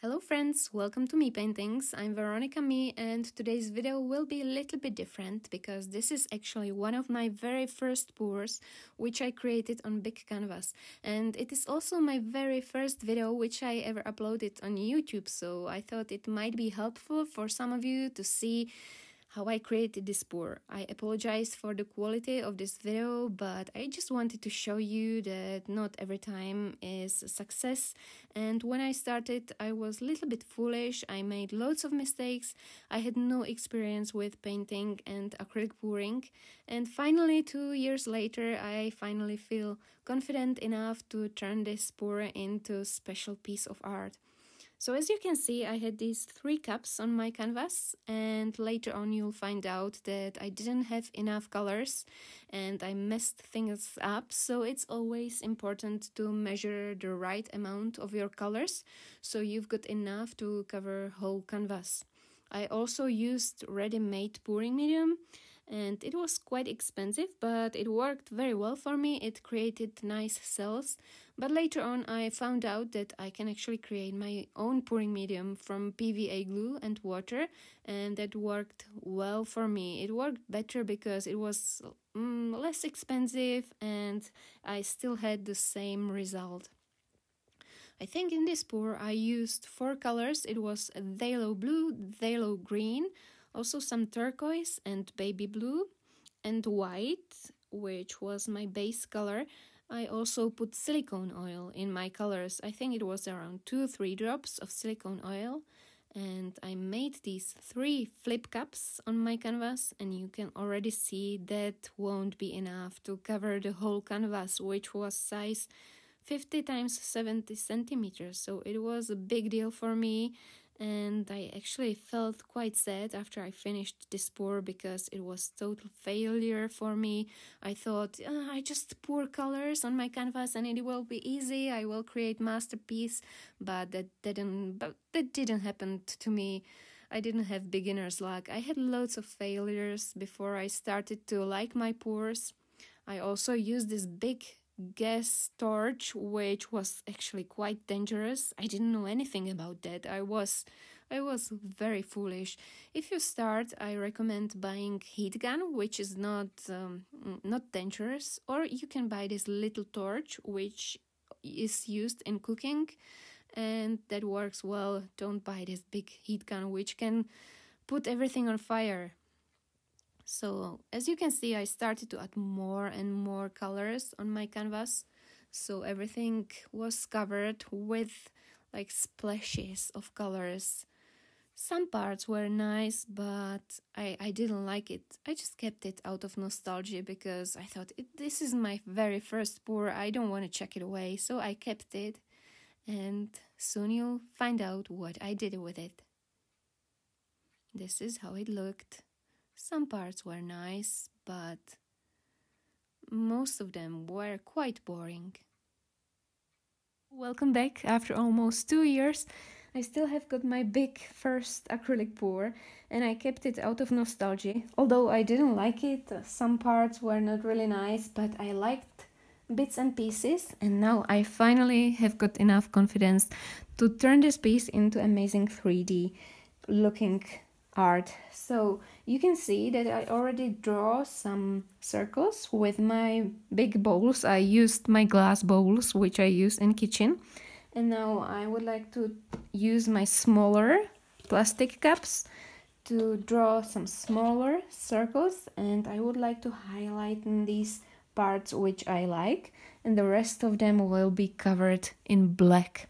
Hello friends, welcome to Mii Paintings. I'm Veronica Mii and today's video will be a little bit different because this is actually one of my very first pours which I created on big canvas, and it is also my very first video which I ever uploaded on YouTube, so I thought it might be helpful for some of you to see how I created this pour. I apologize for the quality of this video, but I just wanted to show you that not every time is a success. And when I started, I was a little bit foolish. I made loads of mistakes. I had no experience with painting and acrylic pouring. And finally, 2 years later, I finally feel confident enough to turn this pour into a special piece of art. So as you can see, I had these 3 cups on my canvas, and later on you'll find out that I didn't have enough colors and I messed things up. So it's always important to measure the right amount of your colors so you've got enough to cover whole canvas. I also used ready-made pouring medium, and it was quite expensive, but it worked very well for me. It created nice cells, but later on I found out that I can actually create my own pouring medium from PVA glue and water, and that worked well for me. It worked better because it was less expensive and I still had the same result. I think in this pour I used 4 colors. It was Thalo Blue, Thalo Green, also some turquoise and baby blue, and white, which was my base color. I also put silicone oil in my colors. I think it was around 2 or 3 drops of silicone oil. And I made these 3 flip cups on my canvas, and you can already see that won't be enough to cover the whole canvas, which was size 50 × 70 centimeters, so it was a big deal for me, and I actually felt quite sad after I finished this pour because it was total failure for me. I thought, I just pour colors on my canvas and it will be easy, I will create masterpiece, but that didn't happen to me. I didn't have beginner's luck. I had lots of failures before I started to like my pours. I also used this big gas torch, which was actually quite dangerous. I didn't know anything about that. I was very foolish. If you start, I recommend buying heat gun, which is not dangerous, or you can buy this little torch, which is used in cooking, and that works well. Don't buy this big heat gun, which can put everything on fire. So, as you can see, I started to add more and more colors on my canvas. So everything was covered with like splashes of colors. Some parts were nice, but I didn't like it. I just kept it out of nostalgia because I thought, this is my very first pour. I don't want to chuck it away. So I kept it, and soon you'll find out what I did with it. This is how it looked. Some parts were nice, but most of them were quite boring. Welcome back. After almost 2 years, I still have got my big first acrylic pour, and I kept it out of nostalgia. Although I didn't like it, some parts were not really nice, but I liked bits and pieces, and now I finally have got enough confidence to turn this piece into amazing 3D looking art. So you can see that I already draw some circles with my big bowls. I used my glass bowls, which I use in kitchen, and now I would like to use my smaller plastic cups to draw some smaller circles, and I would like to highlight these parts which I like, and the rest of them will be covered in black.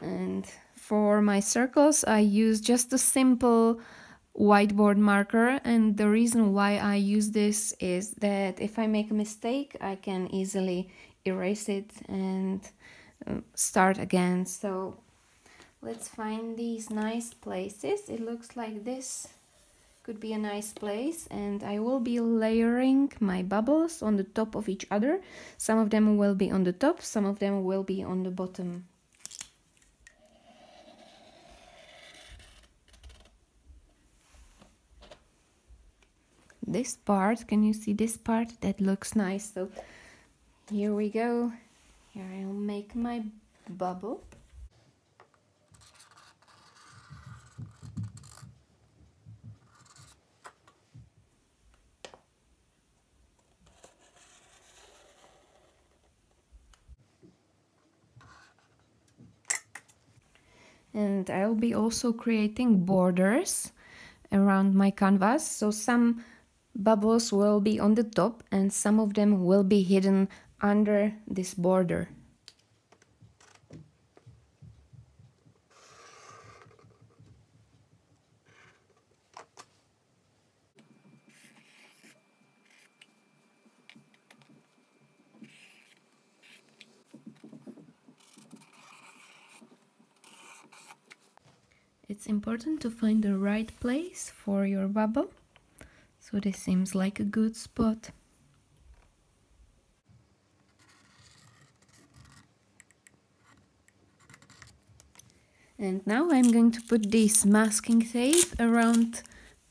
And for my circles, I use just a simple whiteboard marker, and the reason why I use this is that if I make a mistake, I can easily erase it and start again. So let's find these nice places. It looks like this could be a nice place, and I will be layering my bubbles on the top of each other. Some of them will be on the top, some of them will be on the bottom. This part, can you see this part? That looks nice. So here we go. Here I'll make my bubble. and I'll be also creating borders around my canvas, so some bubbles will be on the top and some of them will be hidden under this border. It's important to find the right place for your bubble, so this seems like a good spot. And now I'm going to put this masking tape around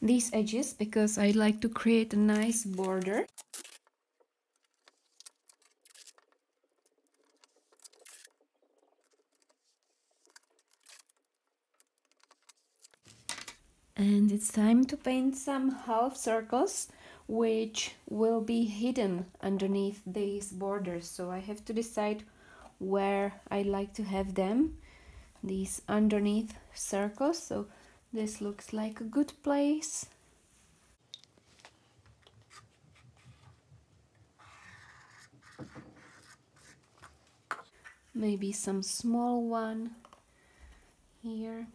these edges because I'd like to create a nice border. And it's time to paint some half circles which will be hidden underneath these borders. So I have to decide where I like to have them, these underneath circles. So this looks like a good place. Maybe some small one here.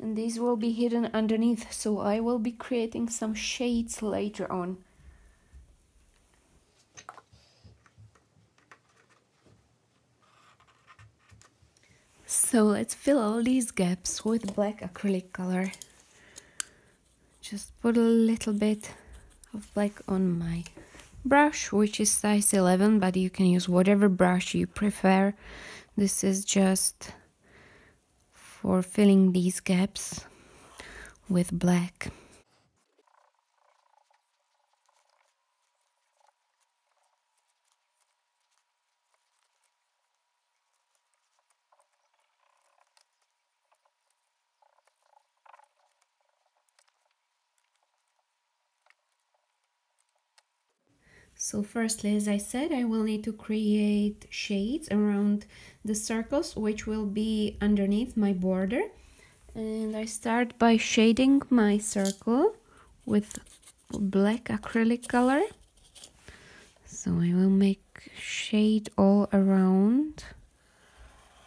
And these will be hidden underneath, so I will be creating some shades later on. So let's fill all these gaps with black acrylic color. Just put a little bit of black on my brush, which is size 11, but you can use whatever brush you prefer. This is just for filling these gaps with black. So firstly, as I said, I will need to create shades around the circles which will be underneath my border, and I start by shading my circle with black acrylic color. So I will make shade all around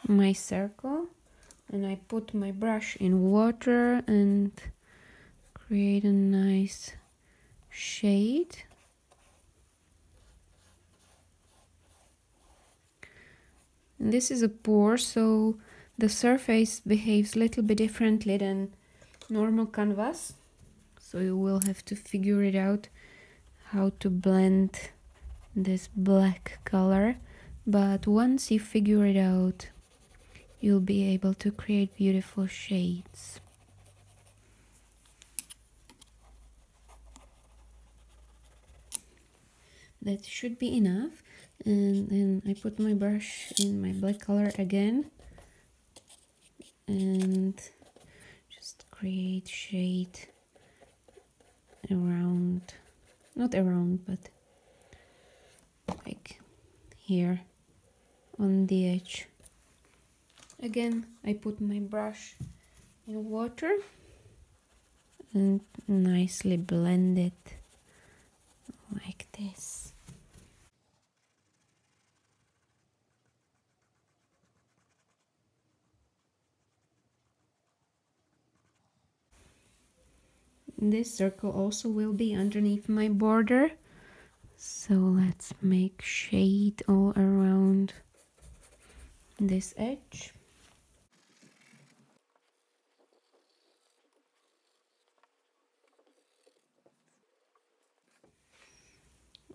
my circle, and I put my brush in water and create a nice shade. This is a pour, so the surface behaves a little bit differently than normal canvas, so you will have to figure it out how to blend this black color, but once you figure it out, you'll be able to create beautiful shades. That should be enough. And then I put my brush in my black color again and just create shade around, not around, but like here on the edge. Again, I put my brush in water and nicely blend it like this. This circle also will be underneath my border, so let's make shade all around this edge.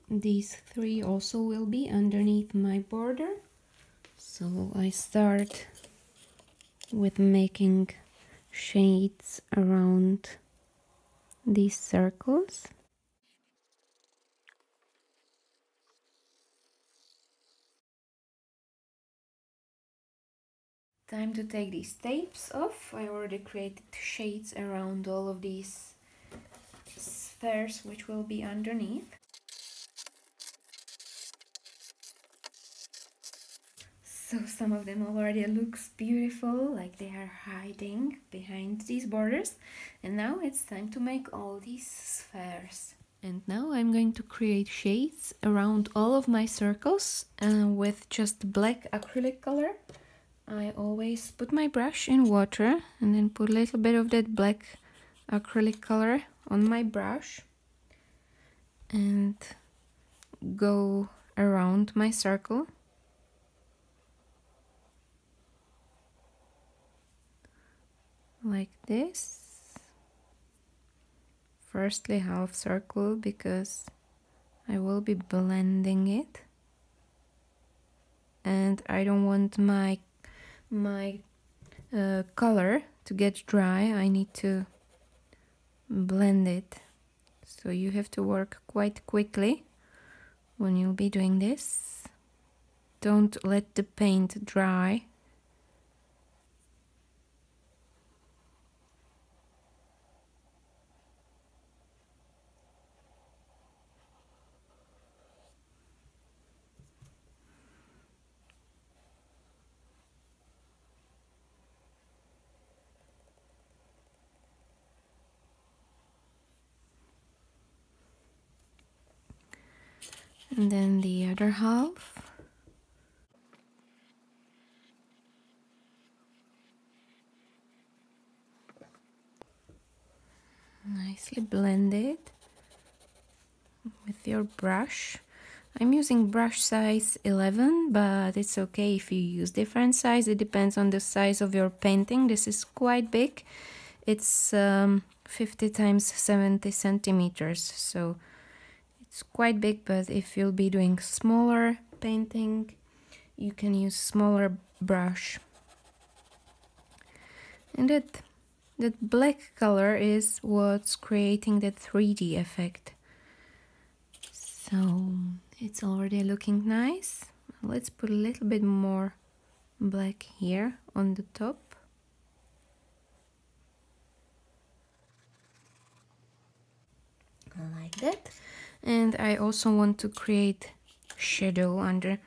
These three also will be underneath my border, so I start with making shades around these circles. Time to take these tapes off. I already created shades around all of these spheres which will be underneath. So some of them already looks beautiful, like they are hiding behind these borders. And now it's time to make all these spheres. And now I'm going to create shades around all of my circles with just black acrylic color. I always put my brush in water and then put a little bit of that black acrylic color on my brush and go around my circle. Like this. Firstly half circle, because I will be blending it and I don't want my color to get dry. I need to blend it, so you have to work quite quickly when you'll be doing this. Don't let the paint dry. And then the other half. Nicely blended with your brush. I'm using brush size 11, but it's okay if you use different size. It depends on the size of your painting. This is quite big. It's 50 times 70 centimeters. So it's quite big, but if you'll be doing smaller painting, you can use smaller brush. And that black color is what's creating that 3D effect. So it's already looking nice. Let's put a little bit more black here on the top. Like that. And I also want to create shadow under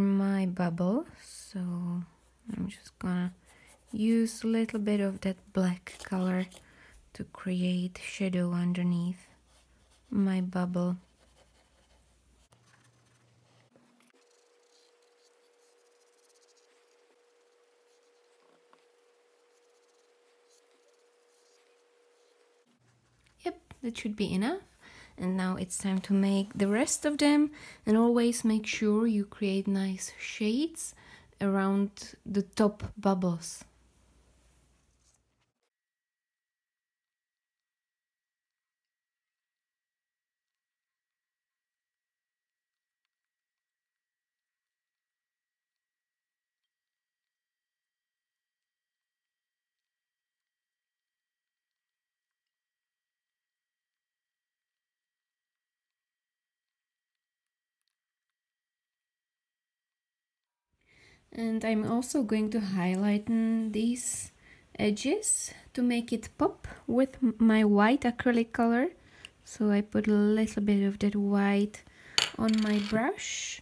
my bubble, so I'm just gonna use a little bit of that black color to create shadow underneath my bubble. Yep, that should be enough. And now it's time to make the rest of them, and always make sure you create nice shades around the top bubbles. And I'm also going to highlight these edges to make it pop with my white acrylic color. So I put a little bit of that white on my brush.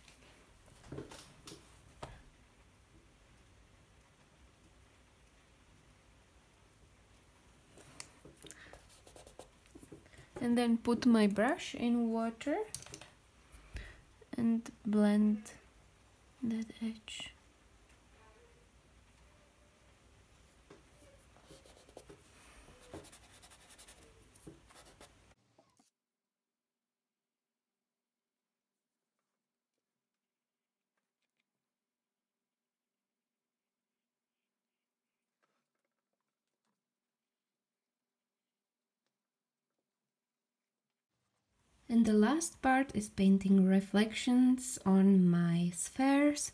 And then put my brush in water and blend that edge. And the last part is painting reflections on my spheres,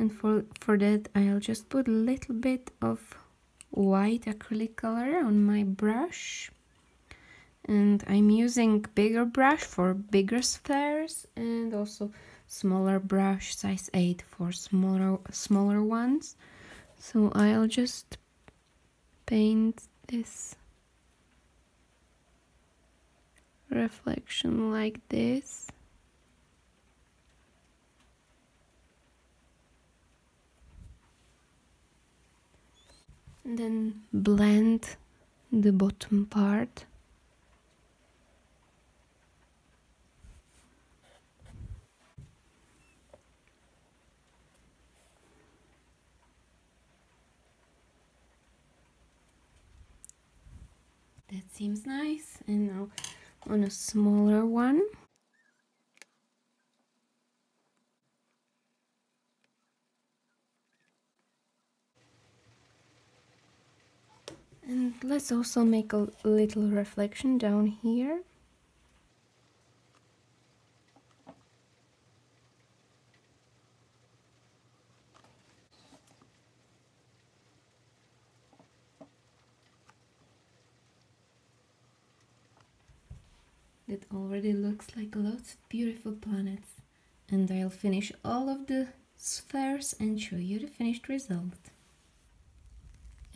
and for that I'll just put a little bit of white acrylic color on my brush. And I'm using bigger brush for bigger spheres, and also smaller brush size 8 for smaller ones. So I'll just paint this reflection like this. and then blend the bottom part. That seems nice. And now on a smaller one. And let's also make a little reflection down here. That already looks like lots of beautiful planets. And I'll finish all of the spheres and show you the finished result.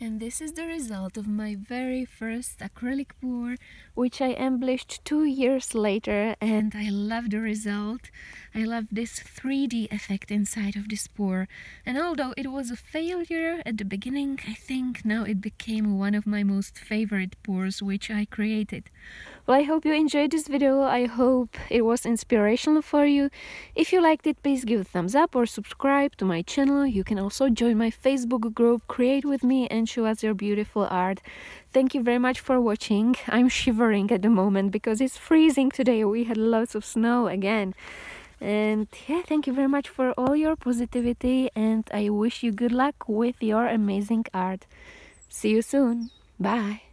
And this is the result of my very first acrylic pour, which I embellished 2 years later, and I love the result. I love this 3D effect inside of this pour. And although it was a failure at the beginning, I think now it became one of my most favorite pours which I created. Well, I hope you enjoyed this video. I hope it was inspirational for you. If you liked it, please give a thumbs up or subscribe to my channel. You can also join my Facebook group Create With Me and show us your beautiful art. Thank you very much for watching. I'm shivering at the moment because it's freezing today. We had lots of snow again. And yeah, thank you very much for all your positivity, and I wish you good luck with your amazing art. See you soon. Bye.